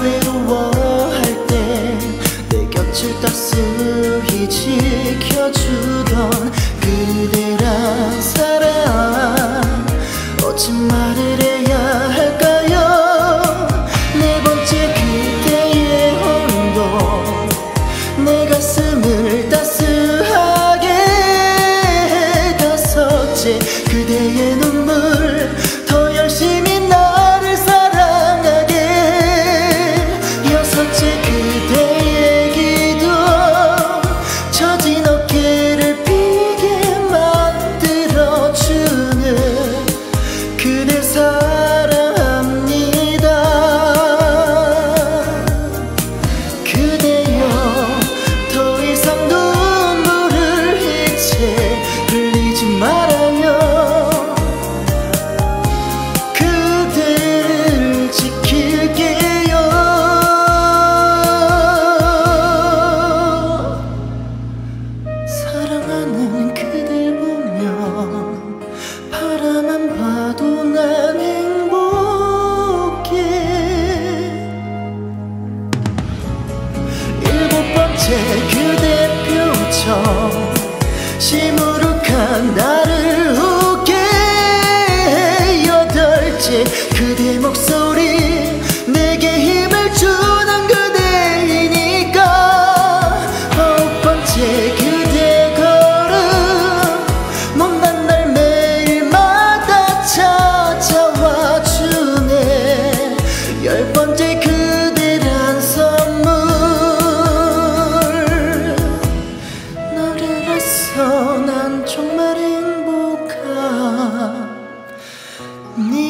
외로워할 때 내 곁을 따스히 지켜주던 그대란 사람 어찌 말을 해야 할까요? 네 번째 그대의 온도 내 가슴을 따스하게 해. 다섯째 그대의 눈물 더 열심히 나를 사랑하게 해. 여섯째 그대의 기도 처진 어깨를 피게 만들어주는 그대 사랑합니다. 그대여 더 이상 눈물을 이제 흘리지 말아요. 그대를 지킬게요. 사랑하는 그댈 보면 바라만 봐도 난 행복해. 일곱 번째 그대 표정 시무룩한 나를 웃게 해. 여덟째 그대 목소리 내게 힘을 주던 그대이니까. 아홉 번째 그대 걸음 못난 날 매일마다 찾아와 주네. 열 번째 그대란 선물. 너를 알았어 난 정말 행복합니다.